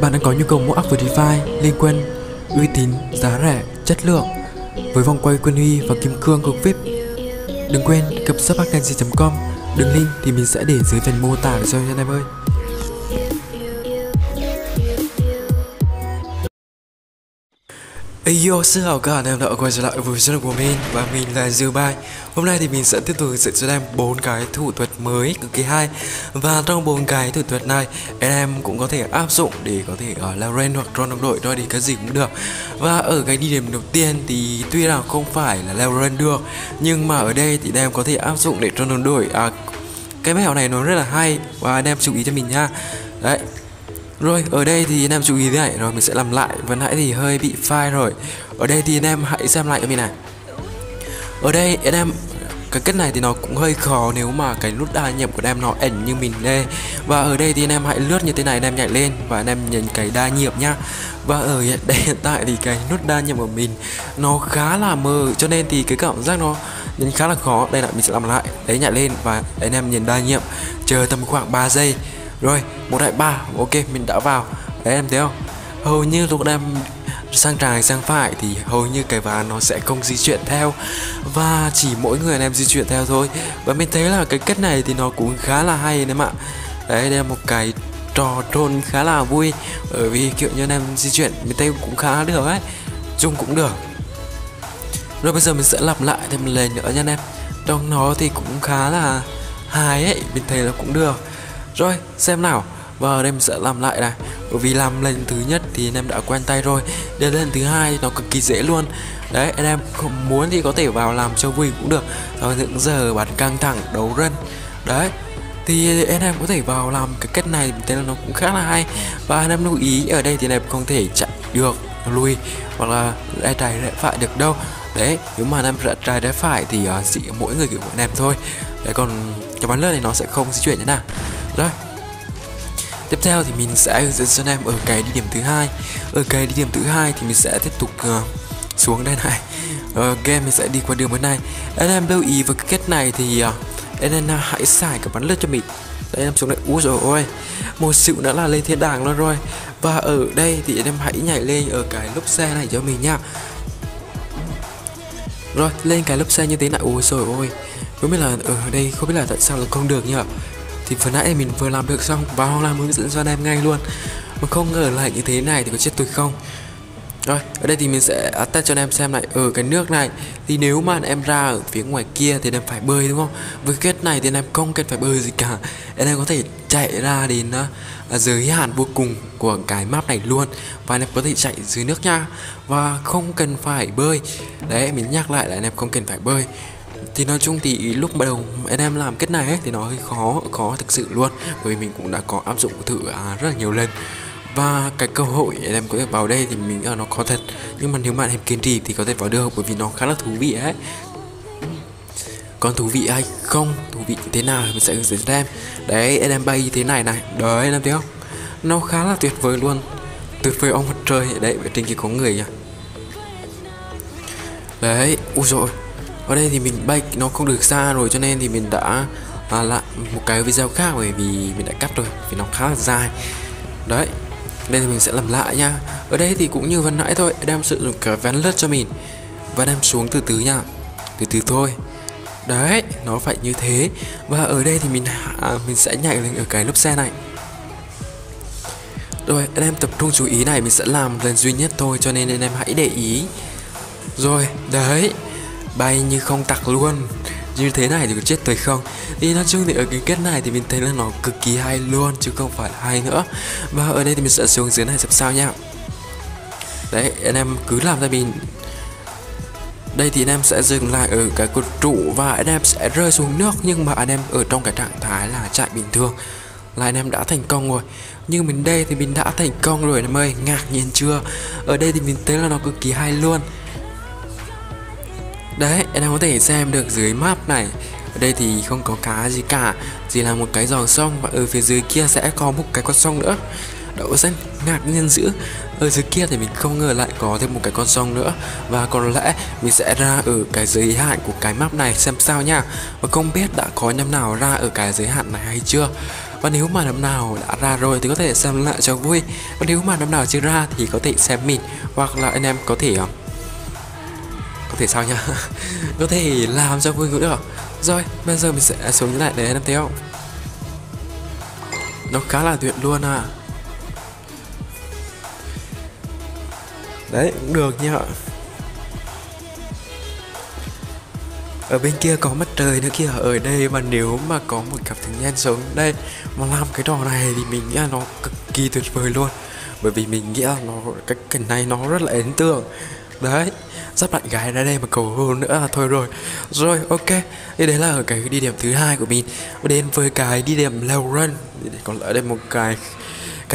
Bạn đang có nhu cầu mua Advertify, liên quân, uy tín, giá rẻ, chất lượng với vòng quay quân huy và kim cương cực VIP. Đừng quên cập shop.com, đường link thì mình sẽ để dưới phần mô tả cho anh em ơi. Ayo, xin chào các bạn, em đã quay trở lại với channel của mình và mình là Dubai. Hôm nay thì mình sẽ tiếp tục hướng dẫn cho em 4 cái thủ thuật mới cực kỳ hay. Và trong 4 cái thủ thuật này, em cũng có thể áp dụng để có thể leo rank hoặc drone đồng đội thôi, thì cái gì cũng được. Và ở cái địa điểm đầu tiên thì tuy là không phải là leo rank được, nhưng mà ở đây thì em có thể áp dụng để drone đồng đội. Cái mẹo này nó rất là hay và em chú ý cho mình nha. Đấy. Rồi, ở đây thì anh em chú ý thế này, rồi mình sẽ làm lại, vừa nãy thì hơi bị file rồi. Ở đây thì anh em hãy xem lại cho mình này. Ở đây anh em, cái cách này thì nó cũng hơi khó nếu mà cái nút đa nhiệm của anh em nó ẩn như mình đây. Và ở đây thì anh em hãy lướt như thế này, anh em nhảy lên và anh em nhìn cái đa nhiệm nhá. Và ở đây hiện tại thì cái nút đa nhiệm của mình nó khá là mờ, cho nên thì cái cảm giác nó nhìn khá là khó. Đây là mình sẽ làm lại, đấy, nhảy lên và anh em nhìn đa nhiệm, chờ tầm khoảng 3 giây. Rồi, 1 đại 3, ok, mình đã vào. Đấy, em thấy không? Hầu như lúc em sang trái sang phải thì hầu như cái ván nó sẽ không di chuyển theo, và chỉ mỗi người anh em di chuyển theo thôi. Và mình thấy là cái cách này thì nó cũng khá là hay anh em ạ. Đấy, đây là một cái trò trôn khá là vui, bởi vì kiểu như anh em di chuyển mình thấy cũng khá được ấy, dùng cũng được. Rồi bây giờ mình sẽ lặp lại thêm một lần nữa nha anh em. Trong nó thì cũng khá là hay ấy, mình thấy là cũng được. Rồi, xem nào. Và ở đây mình sẽ làm lại này. Bởi vì làm lần thứ nhất thì anh em đã quen tay rồi, đến lần thứ hai nó cực kỳ dễ luôn. Đấy, anh em không muốn thì có thể vào làm cho vui cũng được. Sau những giờ bạn căng thẳng đấu rân, đấy, thì anh em có thể vào làm cái cách này, mình thấy là nó cũng khá là hay. Và anh em lưu ý ở đây thì anh em không thể chạy được, lùi hoặc là rẽ trái rẽ phải được đâu. Đấy, nếu mà anh em rẽ trái rẽ phải thì chỉ mỗi người kiểu của anh em thôi. Đấy, còn cái bán lướt này nó sẽ không di chuyển thế nào. Rồi, tiếp theo thì mình sẽ hướng dẫn cho anh em ở cái địa điểm thứ hai. Ở cái địa điểm thứ hai thì mình sẽ tiếp tục xuống đây này. Ok, mình sẽ đi qua đường bên này. Anh em lưu ý với cái cách này thì anh em hãy xài cái bắn lướt cho mình. Đây, em xuống đây. Úi dồi ôi, một xịu đã là lên thiên đàng luôn rồi. Và ở đây thì anh em hãy nhảy lên ở cái lốp xe này cho mình nha. Rồi, lên cái lốp xe như thế này. Úi dồi ôi, không biết là ở đây không biết là tại sao là không được nhỉ. Thì vừa nãy mình vừa làm được xong và hôm nay mới hướng dẫn cho anh em ngay luôn, mà không ngờ lại như thế này thì có chết tôi không. Rồi, ở đây thì mình sẽ test cho anh em xem lại. Ở cái nước này thì nếu mà anh em ra ở phía ngoài kia thì anh em phải bơi đúng không? Với cái cách này thì anh em không cần phải bơi gì cả, anh em có thể chạy ra đến giới hạn vô cùng của cái map này luôn. Và anh em có thể chạy dưới nước nha, và không cần phải bơi. Đấy, mình nhắc lại là anh em không cần phải bơi. Thì nói chung thì lúc bắt đầu anh em làm cách này ấy, thì nó hơi khó thực sự luôn. Bởi vì mình cũng đã có áp dụng thử rất là nhiều lần. Và cái cơ hội anh em có thể vào đây thì mình nghĩ là nó khó thật. Nhưng mà nếu bạn em kiên trì thì có thể vào được, bởi vì nó khá là thú vị ấy. Còn thú vị hay không, thú vị như thế nào thì mình sẽ hướng dẫn cho em. Đấy, anh em bay như thế này này. Đấy, anh em thấy không? Nó khá là tuyệt vời luôn. Tuyệt vời ông mặt trời. Đấy, ở trên kia có người nhỉ. Đấy, ui dồi. Ở đây thì mình bay nó không được xa rồi, cho nên thì mình đã lại một cái video khác, bởi vì mình đã cắt rồi vì nó khá là dài. Đấy, đây thì mình sẽ làm lại nha. Ở đây thì cũng như vừa nãy thôi, anh em sử dụng cái ván lướt cho mình và đem xuống từ từ nha, từ từ thôi. Đấy, nó phải như thế. Và ở đây thì mình sẽ nhảy lên ở cái lốp xe này. Rồi, anh em tập trung chú ý này, mình sẽ làm lần duy nhất thôi, cho nên anh em hãy để ý. Rồi, đấy, bay như không tặc luôn. Như thế này thì có chết tôi không. Thì nói chung thì ở cái kết này thì mình thấy là nó cực kỳ hay luôn, chứ không phải hay nữa. Và ở đây thì mình sẽ xuống dưới này xem sao nha. Đấy, anh em cứ làm ra mình. Đây thì anh em sẽ dừng lại ở cái cột trụ và anh em sẽ rơi xuống nước. Nhưng mà anh em ở trong cái trạng thái là chạy bình thường là anh em đã thành công rồi. Như mình đây thì mình đã thành công rồi em ơi, ngạc nhiên chưa. Ở đây thì mình thấy là nó cực kỳ hay luôn. Đấy, em có thể xem được dưới map này. Ở đây thì không có cá gì cả, chỉ là một cái dòng sông, và ở phía dưới kia sẽ có một cái con sông nữa. Đậu xanh, ngạc nhiên dữ. Ở dưới kia thì mình không ngờ lại có thêm một cái con sông nữa. Và có lẽ mình sẽ ra ở cái giới hạn của cái map này xem sao nha. Và không biết đã có năm nào ra ở cái giới hạn này hay chưa. Và nếu màn đấu nào đã ra rồi thì có thể xem lại cho vui, và nếu màn đấu nào chưa ra thì có thể xem mình, hoặc là anh em có thể sao nhá có thể làm cho vui cũng được. Rồi bây giờ mình sẽ xuống như này để anh em thấy không, nó khá là tuyệt luôn à. Đấy cũng được nhá. Ở bên kia có mặt trời nữa kia, ở đây mà nếu mà có một cặp thằng nhen xuống đây mà làm cái trò này thì mình nghĩ là nó cực kỳ tuyệt vời luôn, bởi vì mình nghĩ là cái cảnh này nó rất là ấn tượng. Đấy, sắp bạn gái ra đây mà cầu hôn nữa là thôi rồi. Rồi ok, thì đấy là ở cái địa điểm thứ hai của mình. Đến với cái địa điểm leo run, còn ở đây một cái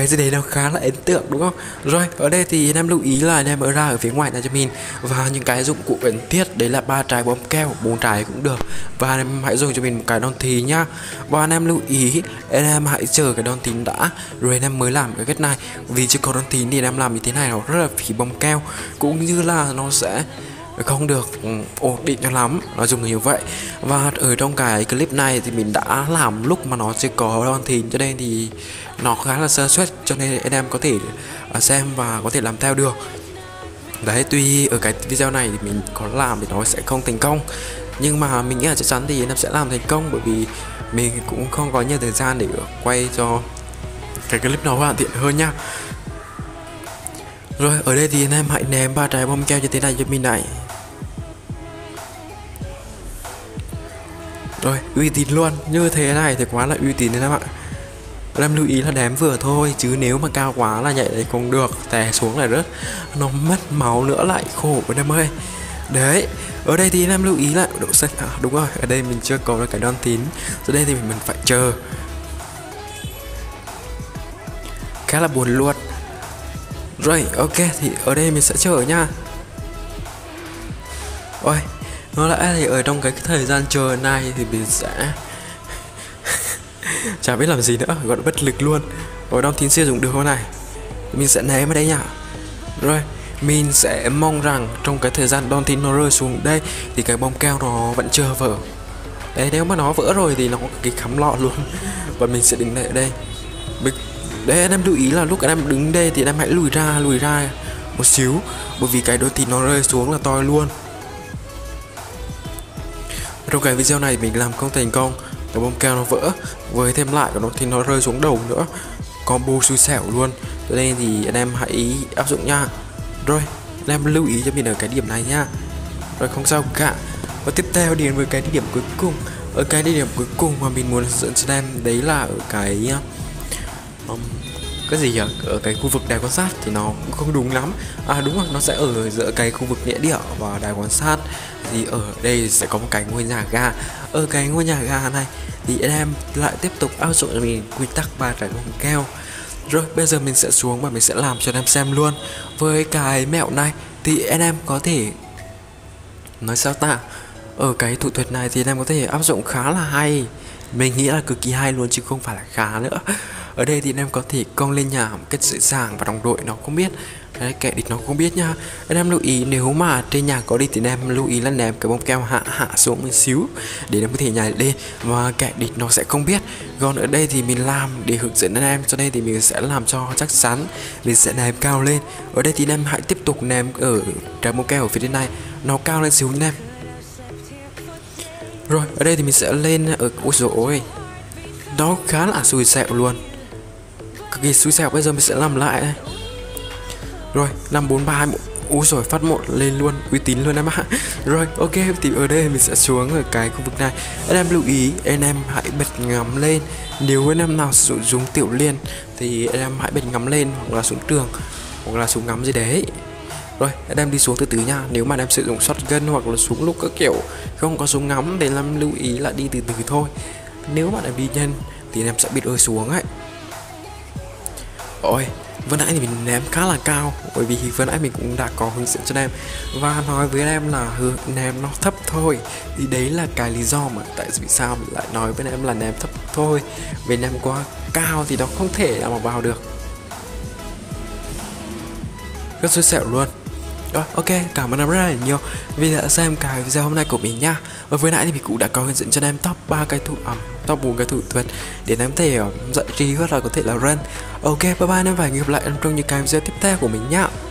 gì đấy nó khá là ấn tượng đúng không? Rồi ở đây thì anh em lưu ý là anh em mở ra ở phía ngoài này cho mình, và những cái dụng cụ cần thiết đấy là 3 trái bom keo, 4 trái cũng được, và anh em hãy dùng cho mình một cái đòn thìn nhá. Và anh em lưu ý anh em hãy chờ cái đòn thìn đã rồi anh em mới làm cái cách này, vì chưa có đòn thìn thì anh em làm như thế này nó rất là phí bom keo, cũng như là nó sẽ không được ổn định cho lắm, nó dùng như vậy. Và ở trong cái clip này thì mình đã làm lúc mà nó chưa có đòn thìn, cho nên thì nó khá là sơ suất, cho nên anh em có thể xem và có thể làm theo được. Đấy, tuy ở cái video này thì mình có làm thì nó sẽ không thành công, nhưng mà mình nghĩ là chắc chắn thì anh em sẽ làm thành công, bởi vì mình cũng không có nhiều thời gian để quay cho cái clip nó hoàn thiện hơn nha. Rồi ở đây thì anh em hãy ném 3 trái bom keo như thế này cho mình này. Rồi uy tín luôn, như thế này thì quá là uy tín đấy các bạn. Anh em lưu ý là ném vừa thôi, chứ nếu mà cao quá là nhảy đấy không được, té xuống là rớt, nó mất máu nữa lại khổ anh em ơi. Đấy, ở đây thì anh em lưu ý là độ sân, đúng rồi, ở đây mình chưa có cái đòn tín, ở đây thì mình phải chờ. Khá là buồn luôn. Rồi ok, thì ở đây mình sẽ chờ nha. Ôi, nói lẽ thì ở trong cái thời gian chờ này thì mình sẽ chả biết làm gì nữa, gọi là bất lực luôn. Rồi đòn tín sử dụng được không này, mình sẽ ném ở đây nha. Rồi mình sẽ mong rằng trong cái thời gian đòn tín nó rơi xuống đây thì cái bom keo nó vẫn chưa vỡ. Đấy, nếu mà nó vỡ rồi thì nó có cái khắm lọ luôn. Và mình sẽ đứng lại ở đây. Đấy, anh em lưu ý là lúc anh em đứng đây thì anh em hãy lùi ra một xíu, bởi vì cái đòn tín nó rơi xuống là toi luôn. Trong cái video này mình làm không thành công, cái bom keo nó vỡ, với thêm lại của nó thì nó rơi xuống đầu nữa, combo xui xẻo luôn, cho nên thì anh em hãy áp dụng nha. Rồi anh em lưu ý cho mình ở cái điểm này nha. Rồi không sao cả. Và tiếp theo đến với cái địa điểm cuối cùng. Ở cái địa điểm cuối cùng mà mình muốn dẫn cho em đấy là ở cái gì nhỉ? Ở cái khu vực đài quan sát thì nó cũng không đúng lắm. À đúng rồi, nó sẽ ở giữa cái khu vực địa điểm và đài quan sát. Thì ở đây sẽ có một cái ngôi nhà ga. Ở cái ngôi nhà ga này thì anh em lại tiếp tục áp dụng cho mình quy tắc 3 trái bom keo. Rồi bây giờ mình sẽ xuống và mình sẽ làm cho anh em xem luôn. Với cái mẹo này thì anh em có thể nói sao ta, ở cái thủ thuật này thì anh em có thể áp dụng khá là hay. Mình nghĩ là cực kỳ hay luôn chứ không phải là khá nữa. Ở đây thì anh em có thể cong lên nhà một cách dễ dàng và đồng đội nó không biết. Đấy, kẻ địch nó không biết nha. Anh em lưu ý nếu mà trên nhà có địch thì anh em lưu ý là ném cái bom keo hạ xuống một xíu để nó có thể nhảy lên và kẻ địch nó sẽ không biết. Còn ở đây thì mình làm để hướng dẫn anh em, cho nên thì mình sẽ làm cho chắc chắn, mình sẽ ném cao lên. Ở đây thì anh em hãy tiếp tục ném ở trái bom keo ở phía trên này, nó cao lên xíu anh em. Rồi ở đây thì mình sẽ lên ở, ôi dồi ôi, nó khá là xui xẻo luôn, cực kỳ xui xẻo. Bây giờ mình sẽ làm lại đây. Rồi 5 4 3 2 1, úi rồi phát một lên luôn, uy tín luôn em ạ. Rồi ok, thì ở đây mình sẽ xuống ở cái khu vực này. Anh em lưu ý anh em hãy bật ngắm lên, nếu anh em nào sử dụng tiểu liên thì anh em hãy bật ngắm lên, hoặc là xuống trường, hoặc là xuống ngắm gì đấy. Rồi anh em đi xuống từ từ nha. Nếu mà anh em sử dụng shotgun hoặc là súng lúc các kiểu không có súng ngắm thì anh em lưu ý là đi từ từ thôi. Nếu mà em đi nhanh thì anh em sẽ bị rơi xuống ấy. Ôi, vừa nãy thì mình ném khá là cao, bởi vì vừa nãy mình cũng đã có hướng dẫn cho em và nói với em là ném nó thấp thôi. Thì đấy là cái lý do mà tại vì sao mình lại nói với em là ném thấp thôi, vì ném quá cao thì nó không thể nào mà vào được, rất xui xẻo luôn. Đó, ok, cảm ơn em rất là nhiều vì đã xem cái video hôm nay của mình nha. Và vừa nãy thì mình cũng đã có hướng dẫn cho em top 3 cái thủ top 4 cái thủ thuật để em có thể dạy gì hoặc là có thể là run. Ok, bye bye em, và hẹn gặp lại em trong những cái video tiếp theo của mình nha.